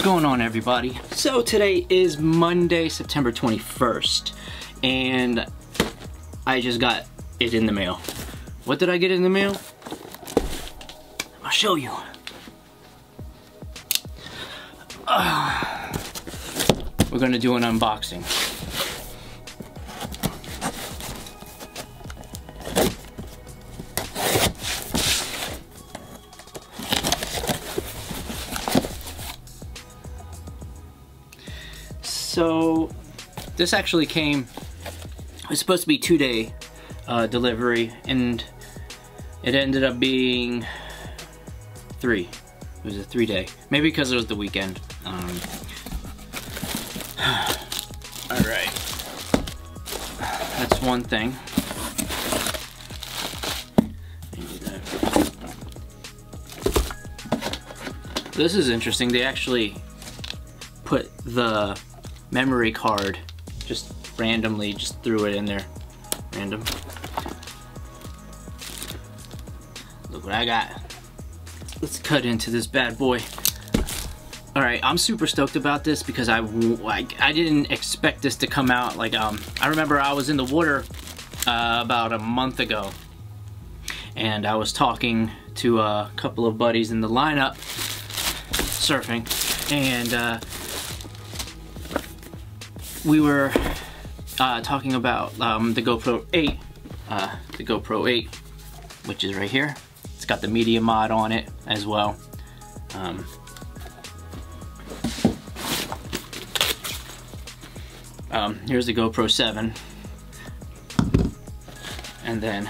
What's going on, everybody? So today is Monday, September 21st, and I just got it in the mail. What did I get in the mail? I'll show you. We're gonna do an unboxing. So this actually came, it was supposed to be two-day delivery, and it ended up being three. It was a three-day, maybe because it was the weekend. All right, that's one thing. This is interesting. They actually put the memory card, just randomly just threw it in there. Random. Look what I got. Let's cut into this bad boy. All right, I'm super stoked about this because I didn't expect this to come out. Like, I remember I was in the water about a month ago, and I was talking to a couple of buddies in the lineup surfing, and we were talking about the GoPro 8, which is right here. It's got the Media Mod on it as well. Here's the GoPro 7, and then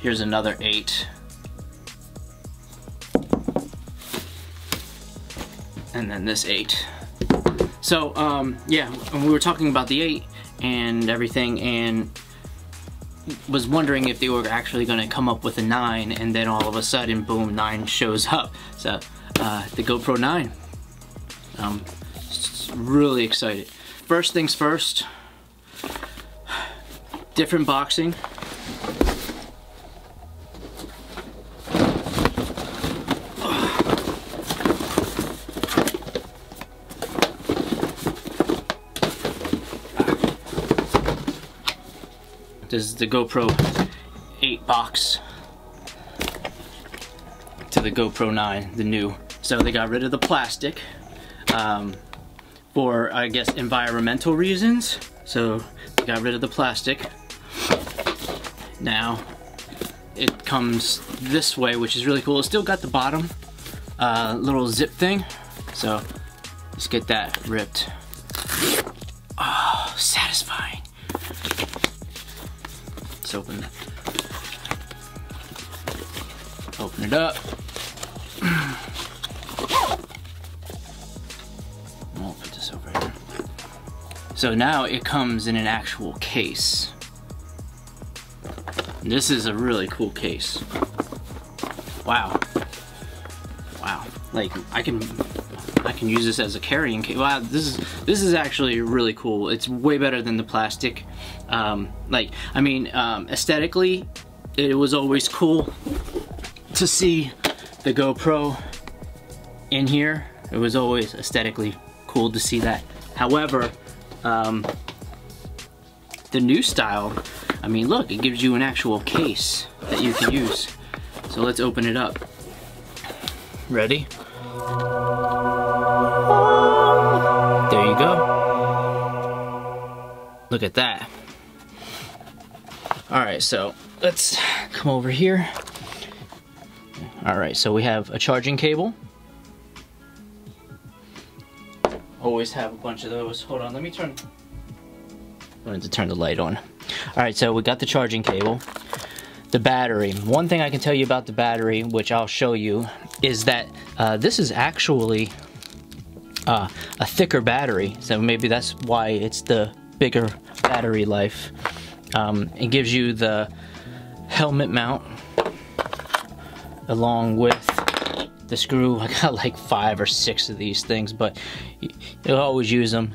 here's another 8, and then this 8. So, yeah, we were talking about the 8 and everything, and was wondering if they were actually going to come up with a 9, and then all of a sudden, boom, 9 shows up. So, the GoPro 9. Really excited. First things first, different boxing. This is the GoPro 8 box to the GoPro 9, the new. So they got rid of the plastic for, I guess, environmental reasons. So they got rid of the plastic. Now it comes this way, which is really cool. It's still got the bottom little zip thing. So let's get that ripped. Oh, satisfying. Open it up. I'll put this over here. So now it comes in an actual case. This is a really cool case. Wow. Wow. Like, I can use this as a carrying case. Wow, this is actually really cool. It's way better than the plastic. Like, I mean, aesthetically, it was always cool to see the GoPro in here. It was always aesthetically cool to see that. However, the new style, I mean, look, it gives you an actual case that you can use. So let's open it up. Ready? There you go. Look at that. All right, so let's come over here. All right, so we have a charging cable. Always have a bunch of those. Hold on, let me turn. I wanted to turn the light on. All right, so we got the charging cable. The battery. One thing I can tell you about the battery, which I'll show you, is that this is actually a thicker battery. So maybe that's why it's the bigger battery life. It gives you the helmet mount along with the screw. I got like 5 or 6 of these things, but you'll always use them.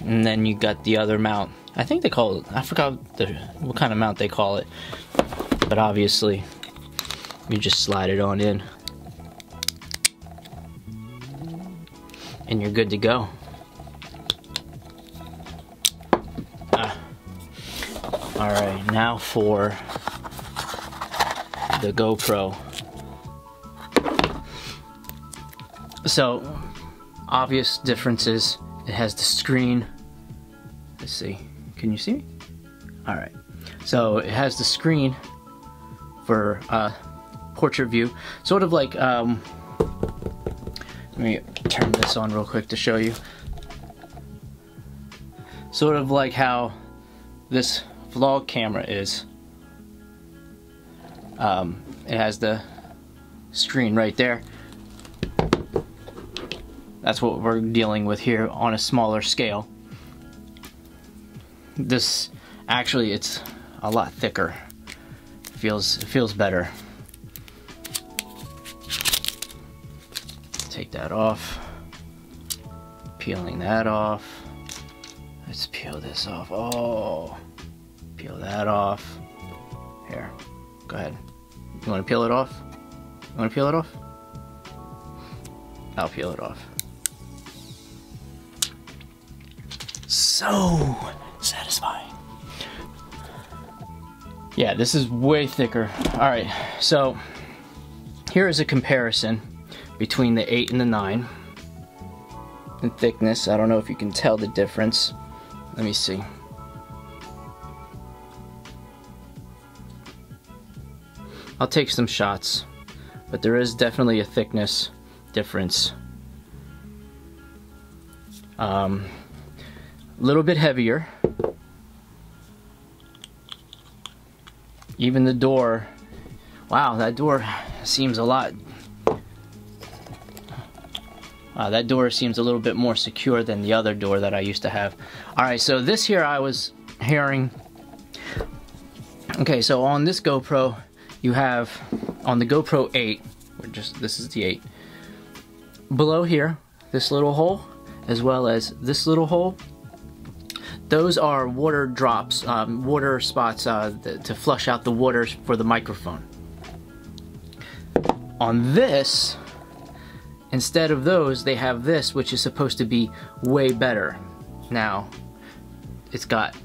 And then you got the other mount. I think they call it, I forgot what kind of mount they call it, but obviously you just slide it on in. and you're good to go. All right, now for the GoPro. So, obvious differences. It has the screen. Let's see, can you see me? All right, so it has the screen for portrait view, sort of like, let me turn this on real quick to show you. Sort of like how this vlog camera is. It has the screen right there. That's what we're dealing with here on a smaller scale. This, actually, it's a lot thicker. It feels better. Take that off. Peeling that off. Let's peel this off. Oh, peel that off. Here, go ahead. You want to peel it off? You want to peel it off? I'll peel it off. So satisfying. Yeah, this is way thicker. All right, so here is a comparison between the 8 and the 9 in thickness. I don't know if you can tell the difference. Let me see. I'll take some shots, but there is definitely a thickness difference. A little bit heavier. Even the door. Wow, that door seems a lot. That door seems a little bit more secure than the other door that I used to have. All right, so this here I was hearing. Okay, so on this GoPro, you have, on the GoPro 8, this is the 8, below here, this little hole, as well as this little hole, those are water drops, water spots to flush out the water for the microphone. On this, instead of those, they have this, which is supposed to be way better. Now, it's got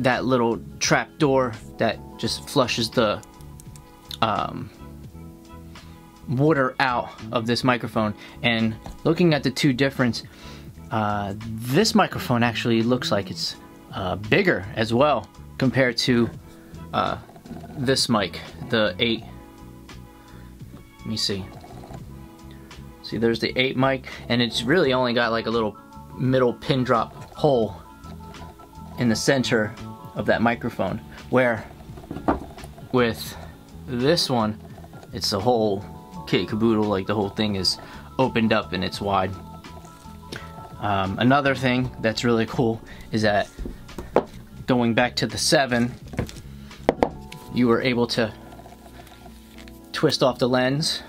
that little trap door that just flushes the water out of this microphone. And looking at the two difference, this microphone actually looks like it's bigger as well compared to this mic, the 8. Let me see. See, there's the 8 mic, and it's really only got like a little middle pin drop hole in the center of that microphone, where with this one, it's the whole kit caboodle, like the whole thing is opened up and it's wide. Another thing that's really cool is that going back to the 7, you were able to twist off the lens,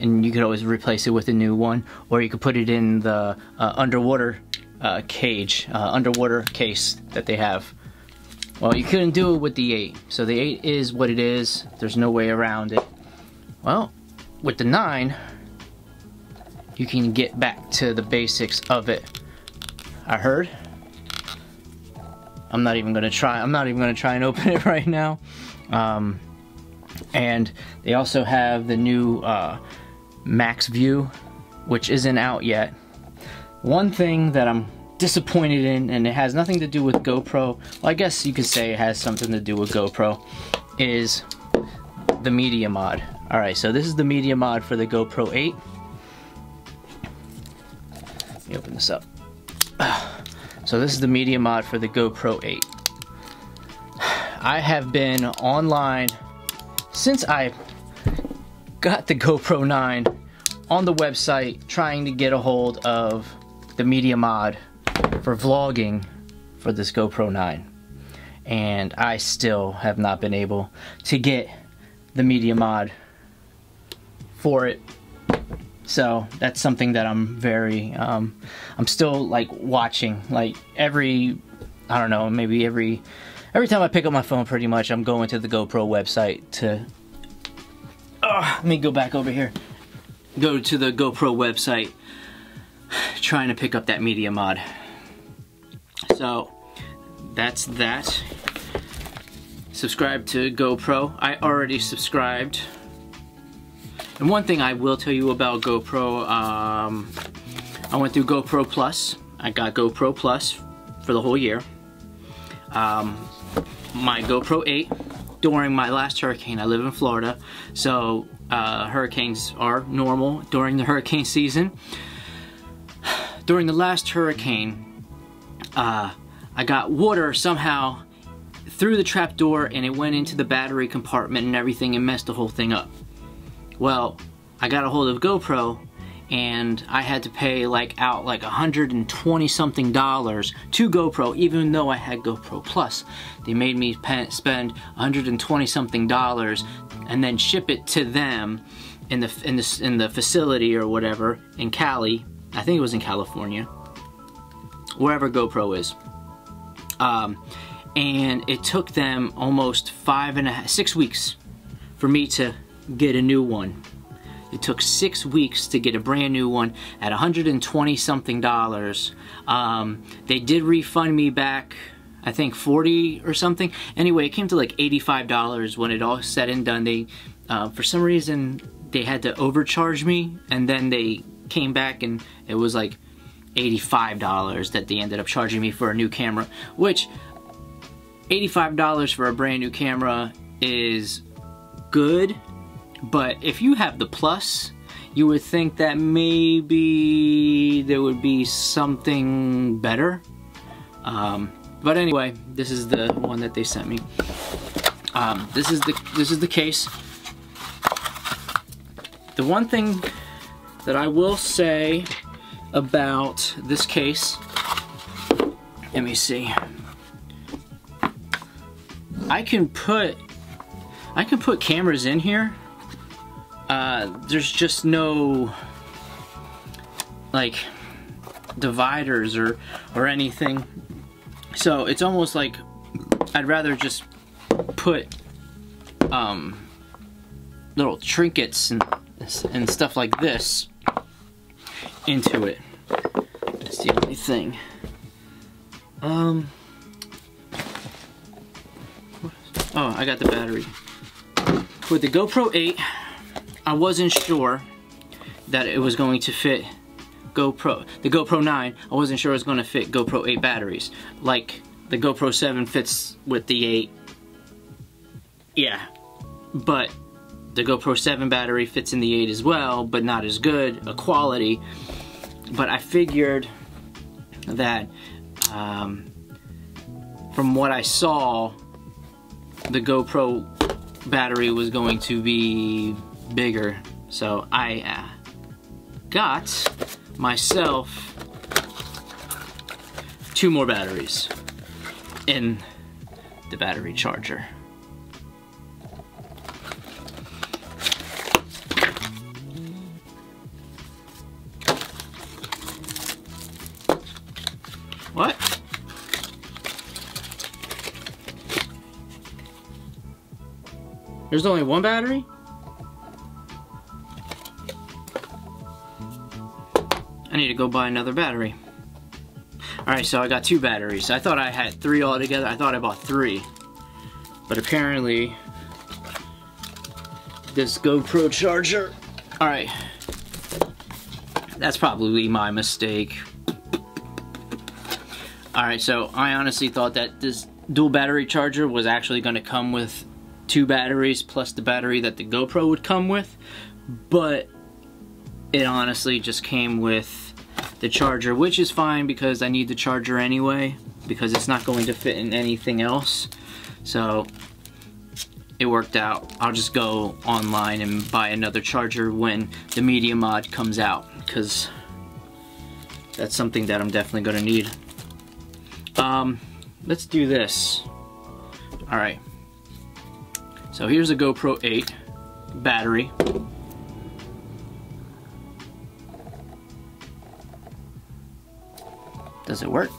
and you could always replace it with a new one, or you could put it in the underwater cage, underwater case that they have. Well, you couldn't do it with the 8, so the 8 is what it is. There's no way around it. Well, with the 9, you can get back to the basics of it. I heard. I'm not even gonna try. I'm not even gonna try and open it right now. And they also have the new Max View, which isn't out yet. One thing that I'm disappointed in, and it has nothing to do with GoPro, well, I guess you could say it has something to do with GoPro, is the Media Mod. All right, so this is the Media Mod for the GoPro 8. Let me open this up. So this is the Media Mod for the GoPro 8. I have been online since I got the GoPro 9 on the website trying to get a hold of the Media Mod for vlogging for this GoPro 9, and I still have not been able to get the Media Mod for it. So that's something that I'm very I'm still like watching, like every, I don't know, maybe every time I pick up my phone, pretty much I'm going to the GoPro website to let me go back over here, go to the GoPro website trying to pick up that Media Mod. So that's that. Subscribe to GoPro. I already subscribed. And one thing I will tell you about GoPro, I went through GoPro Plus. I got GoPro Plus for the whole year. My GoPro 8 during my last hurricane. I live in Florida, so hurricanes are normal during the hurricane season. During the last hurricane, I got water somehow through the trap door, and it went into the battery compartment and everything and messed the whole thing up. Well, I got a hold of GoPro and I had to pay like $120 something to GoPro, even though I had GoPro Plus. They made me spend $120 something and then ship it to them in the facility or whatever in Cali. I think it was in California, wherever GoPro is. And it took them almost 6 weeks for me to get a new one. It took 6 weeks to get a brand new one at $120 something. They did refund me back, I think 40 or something. Anyway, it came to like $85 when it all said and done. They, for some reason, they had to overcharge me, and then they came back and it was like $85 that they ended up charging me for a new camera, which $85 for a brand new camera is good. But if you have the Plus, you would think that maybe there would be something better. But anyway, this is the one that they sent me. This is the case. The one thing that I will say about this case, let me see. I can put cameras in here. There's just no like dividers or anything, so it's almost like I'd rather just put little trinkets and stuff like this into it. That's the only thing. Oh, I got the battery. With the GoPro 8, I wasn't sure that it was going to fit the GoPro 9, I wasn't sure it was going to fit GoPro 8 batteries. Like the GoPro 7 fits with the 8. Yeah. But the GoPro 7 battery fits in the 8 as well, but not as good a quality. But I figured that from what I saw, the GoPro battery was going to be bigger, so I got myself 2 more batteries in the battery charger. What? There's only 1 battery? I need to go buy another battery. Alright, so I got 2 batteries. I thought I had 3 altogether. I thought I bought 3. But apparently, this GoPro charger. Alright. That's probably my mistake. Alright, so I honestly thought that this dual battery charger was actually going to come with 2 batteries plus the battery that the GoPro would come with, but it honestly just came with the charger, which is fine because I need the charger anyway because it's not going to fit in anything else, so it worked out. I'll just go online and buy another charger when the Media Mod comes out because that's something that I'm definitely going to need. Let's do this. Alright. So here's a GoPro 8 battery. Does it work?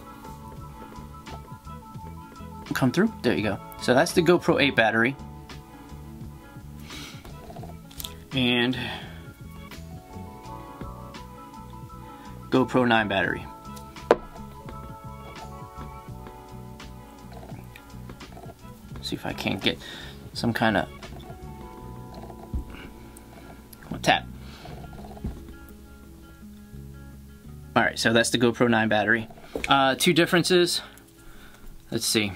Come through? There you go. So that's the GoPro 8 battery. And GoPro 9 battery. See if I can't get some kind of tap. Alright, so that's the GoPro 9 battery. Two differences. Let's see.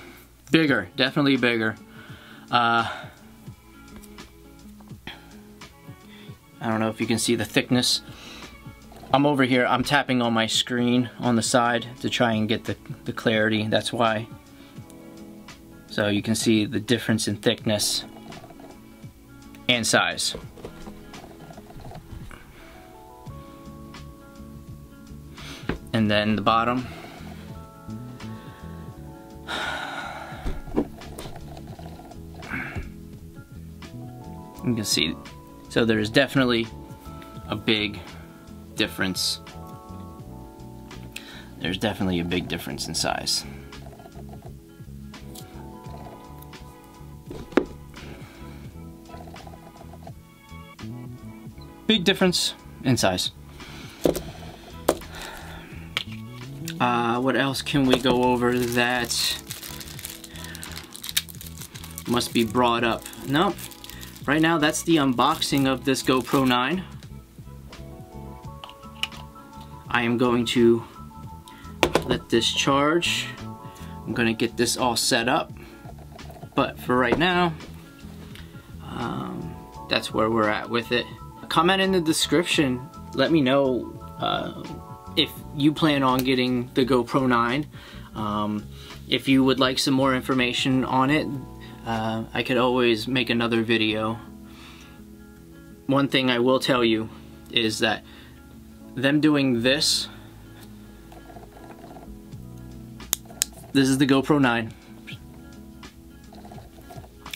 Bigger, definitely bigger. I don't know if you can see the thickness. I'm over here, I'm tapping on my screen on the side to try and get the clarity, that's why. So you can see the difference in thickness and size. And then the bottom. You can see, so there's definitely a big difference. There's definitely a big difference in size. Big difference in size. What else can we go over that must be brought up? Nope. Right now, that's the unboxing of this GoPro 9. I am going to let this charge. I'm going to get this all set up. But for right now, that's where we're at with it. Comment in the description. Let me know if you plan on getting the GoPro 9. If you would like some more information on it, I could always make another video. One thing I will tell you is that them doing this, this is the GoPro 9,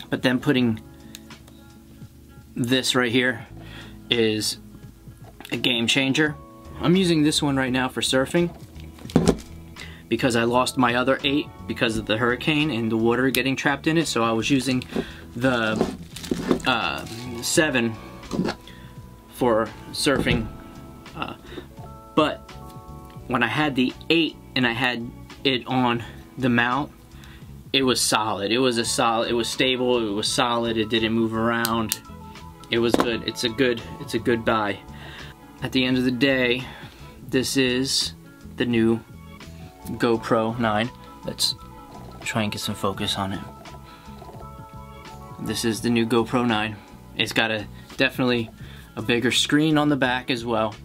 but them putting this right here is a game changer. I'm using this one right now for surfing because I lost my other 8 because of the hurricane and the water getting trapped in it, so I was using the 7 for surfing, but when I had the 8 and I had it on the mount, it was solid. It was stable, it was solid, it didn't move around. It was good. It's a good buy. At the end of the day, this is the new GoPro 9. Let's try and get some focus on it. This is the new GoPro 9. It's got definitely a bigger screen on the back as well.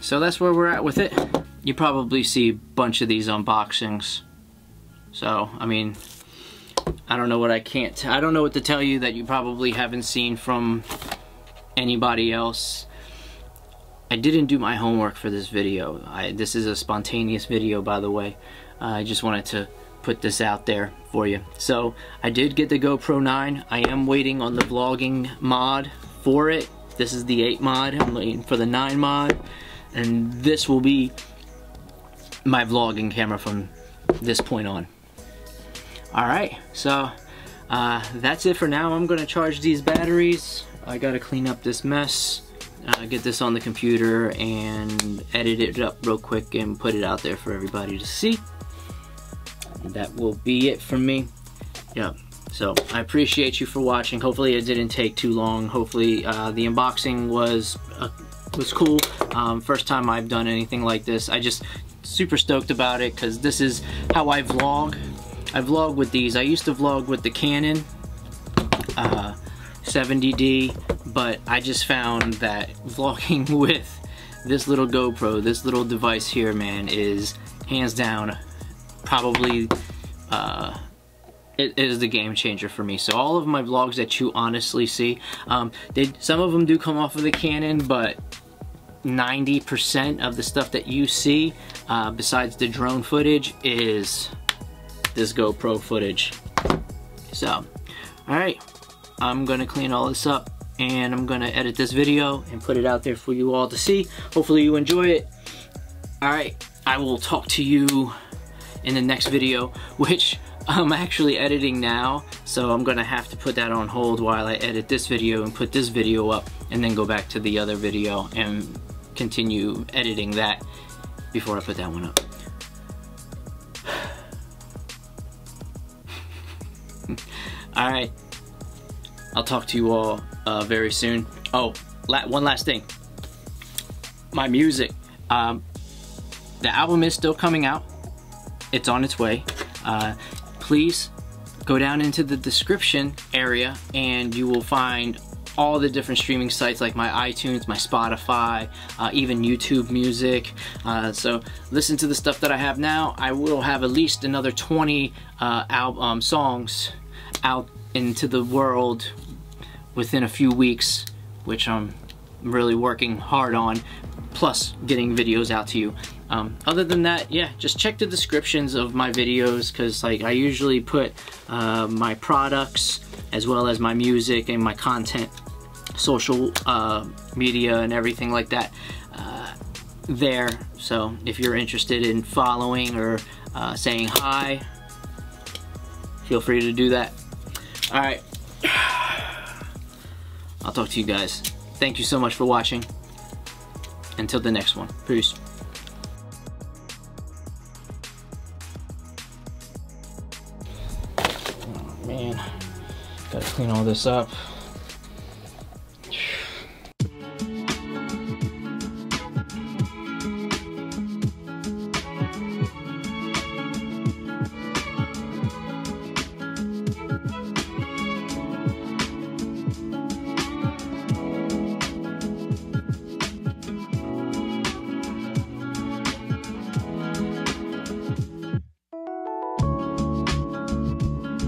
So that's where we're at with it. You probably see a bunch of these unboxings. So, I mean, I don't know what to tell you that you probably haven't seen from anybody else. I didn't do my homework for this video. This is a spontaneous video, by the way. I just wanted to put this out there for you. So I did get the GoPro 9. I am waiting on the vlogging mod for it. This is the 8 mod. I'm waiting for the 9 mod. And this will be my vlogging camera from this point on. Alright, so that's it for now. I'm going to charge these batteries. I got to clean up this mess. Get this on the computer and edit it up real quick and put it out there for everybody to see. That will be it from me. Yeah, so I appreciate you for watching. Hopefully it didn't take too long. Hopefully the unboxing was cool. First time I've done anything like this. I just super stoked about it because this is how I vlog. I vlog with these. I used to vlog with the Canon 70D, but I just found that vlogging with this little GoPro, this little device here, man, is hands down probably it is the game changer for me. So all of my vlogs that you honestly see, some of them do come off of the Canon, but 90% of the stuff that you see, besides the drone footage, is this GoPro footage. So, alright, I'm gonna clean all this up and I'm gonna edit this video and put it out there for you all to see. Hopefully you enjoy it. Alright, I will talk to you in the next video, which I'm actually editing now, so I'm gonna have to put that on hold while I edit this video and put this video up, and then go back to the other video and continue editing that before I put that one up. All right, I'll talk to you all very soon. Oh, one last thing. My music. The album is still coming out. It's on its way. Please go down into the description area and you will find all the different streaming sites like my iTunes, my Spotify, even YouTube Music. So listen to the stuff that I have now. I will have at least another 20 songs out into the world within a few weeks, which I'm really working hard on, plus getting videos out to you. Other than that, yeah, just check the descriptions of my videos, because like I usually put my products as well as my music and my content, social media and everything like that there. So if you're interested in following or saying hi, feel free to do that. All right, I'll talk to you guys. Thank you so much for watching. Until the next one, peace. Oh man, gotta clean all this up.